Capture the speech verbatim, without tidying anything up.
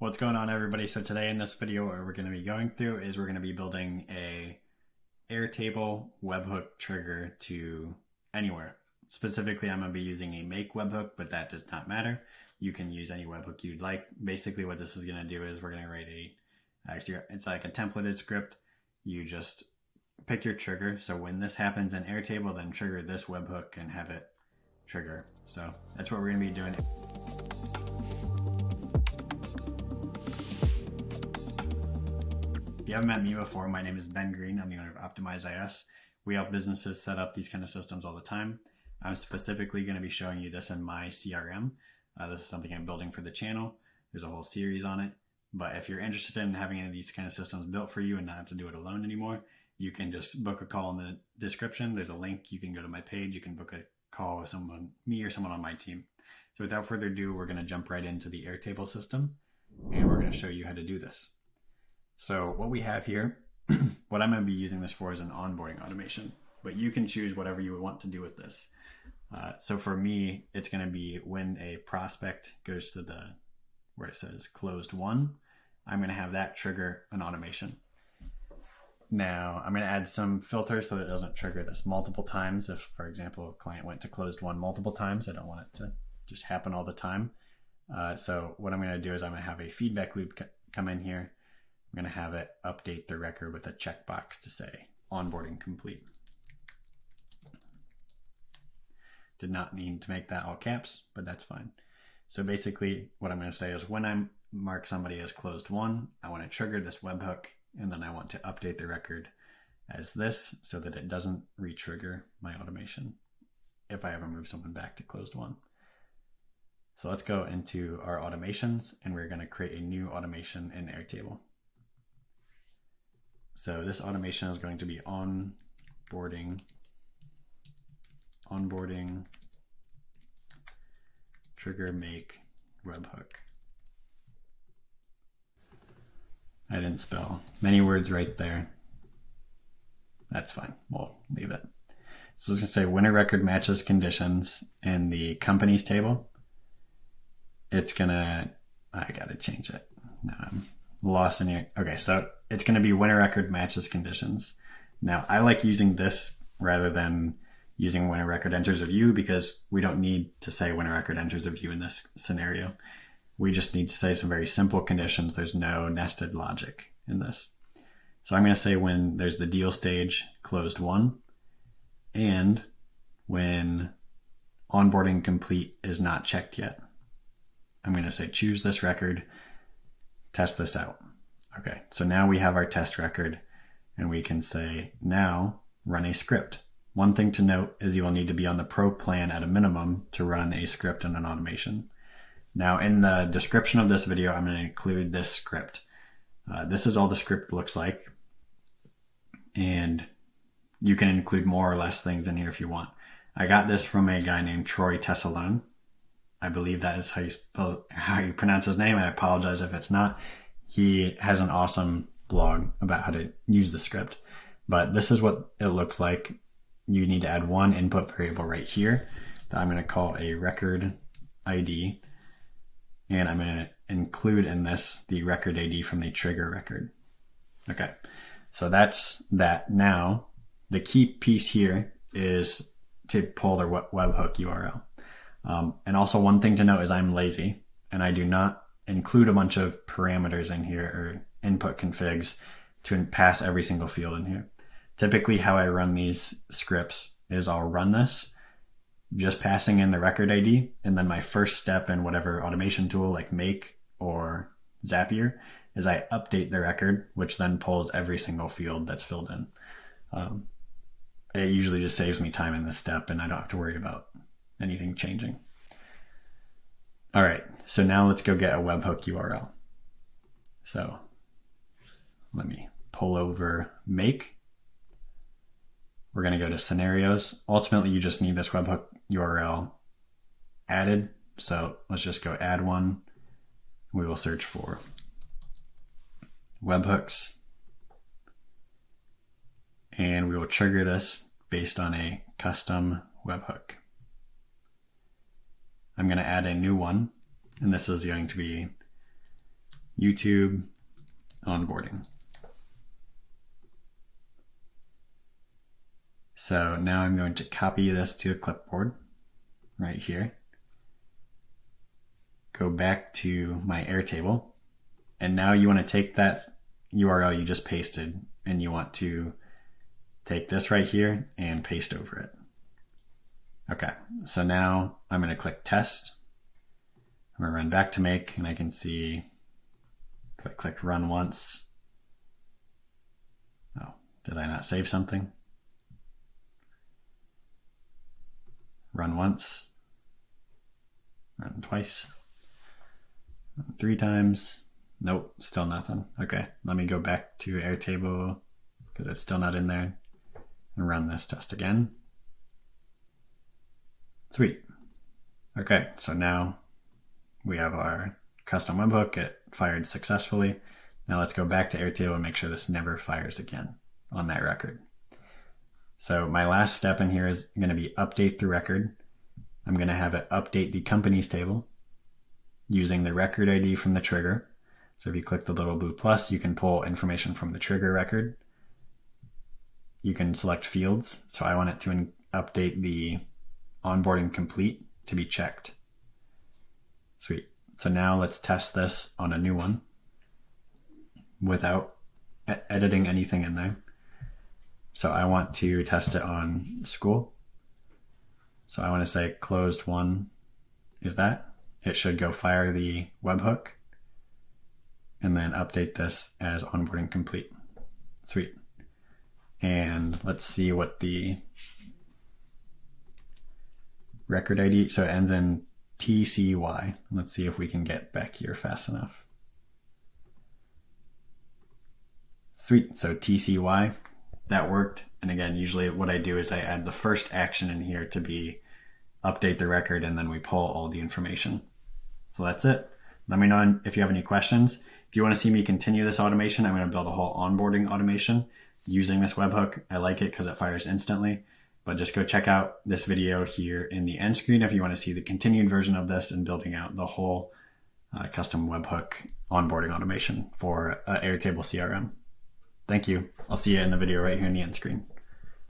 What's going on, everybody? So today in this video, what we're going to be going through is we're going to be building a Airtable webhook trigger to anywhere. Specifically, I'm going to be using a Make webhook, but that does not matter. You can use any webhook you'd like. Basically, what this is going to do is we're going to write a, actually, it's like a templated script. You just pick your trigger. So when this happens in Airtable, then trigger this webhook and have it trigger. So that's what we're going to be doing. If you haven't met me before, my name is Ben Green. I'm the owner of OptimizeIS. We help businesses set up these kind of systems all the time. I'm specifically going to be showing you this in my C R M. Uh, this is something I'm building for the channel. There's a whole series on it. But if you're interested in having any of these kind of systems built for you and not have to do it alone anymore, you can just book a call in the description. There's a link. You can go to my page. You can book a call with someone, me or someone on my team. So without further ado, we're going to jump right into the Airtable system, and we're going to show you how to do this. So what we have here, what I'm going to be using this for is an onboarding automation, but you can choose whatever you want to do with this. Uh, so for me, it's going to be when a prospect goes to the, where it says closed one, I'm going to have that trigger an automation. Now I'm going to add some filters so that it doesn't trigger this multiple times. If, for example, a client went to closed one multiple times, I don't want it to just happen all the time. Uh, so what I'm going to do is I'm going to have a feedback loop come in here. I'm going to have it update the record with a checkbox to say onboarding complete. Did not mean to make that all caps, but that's fine. So basically what I'm going to say is when I mark somebody as closed one, I want to trigger this webhook, and then I want to update the record as this so that it doesn't re-trigger my automation if I ever move someone back to closed one. So let's go into our automations, and we're going to create a new automation in Airtable. So this automation is going to be onboarding, onboarding, trigger make webhook. I didn't spell many words right there. That's fine. We'll leave it. So it's going to say when a record matches conditions in the companies table, it's going to, I got to change it. No, I'm lost in here. Okay, so it's going to be when a record matches conditions. Now, I like using this rather than using when a record enters a view, because we don't need to say when a record enters a view in this scenario. We just need to say some very simple conditions. There's no nested logic in this. So I'm going to say when there's the deal stage closed one, and when onboarding complete is not checked yet. I'm going to say choose this record, test this out. Okay, so now we have our test record, and we can say now run a script. One thing to note is you will need to be on the pro plan at a minimum to run a script and an automation. Now in the description of this video, I'm going to include this script. Uh, this is all the script looks like, and you can include more or less things in here if you want. I got this from a guy named Troy Tessalone. I believe that is how you spell, how you pronounce his name. I apologize if it's not. He has an awesome blog about how to use the script, but this is what it looks like. You need to add one input variable right here that I'm going to call a record I D, and I'm going to include in this the record I D from the trigger record. Okay, so that's that. Now the key piece here is to pull the webhook U R L. Um, and also one thing to note is I'm lazy, and I do not include a bunch of parameters in here or input configs to pass every single field in here. Typically how I run these scripts is I'll run this just passing in the record I D, and then my first step in whatever automation tool like Make or Zapier is I update the record, which then pulls every single field that's filled in. Um, it usually just saves me time in this step, and I don't have to worry about anything changing. All right, so now let's go get a webhook U R L. So let me pull over Make. We're gonna go to scenarios. Ultimately, you just need this webhook U R L added. So let's just go add one. We will search for webhooks, and we will trigger this based on a custom webhook. I'm going to add a new one, and this is going to be YouTube onboarding. So now I'm going to copy this to a clipboard right here. Go back to my Airtable. And now you want to take that U R L you just pasted and you want to take this right here and paste over it. Okay, so now I'm going to click test. I'm going to run back to Make and I can see click, click, run once. Oh, did I not save something? Run once, run twice, run three times. Nope, still nothing. Okay, let me go back to Airtable because it's still not in there and run this test again. Sweet. Okay, so now we have our custom webhook. It fired successfully. Now let's go back to Airtable and make sure this never fires again on that record. So my last step in here is going to be update the record. I'm going to have it update the companies table using the record I D from the trigger. So if you click the little blue plus, you can pull information from the trigger record. You can select fields. So I want it to update the onboarding complete to be checked. Sweet. So now let's test this on a new one without e- editing anything in there. So I want to test it on school. So I want to say closed one is that. It should go fire the webhook and then update this as onboarding complete. Sweet. And let's see what the record I D, so it ends in T C Y. Let's see if we can get back here fast enough. Sweet, so T C Y, that worked. And again, usually what I do is I add the first action in here to be update the record and then we pull all the information. So that's it. Let me know if you have any questions. If you want to see me continue this automation, I'm going to build a whole onboarding automation using this webhook. I like it because it fires instantly. But just go check out this video here in the end screen if you want to see the continued version of this and building out the whole uh, custom webhook onboarding automation for uh, Airtable C R M. Thank you. I'll see you in the video right here in the end screen.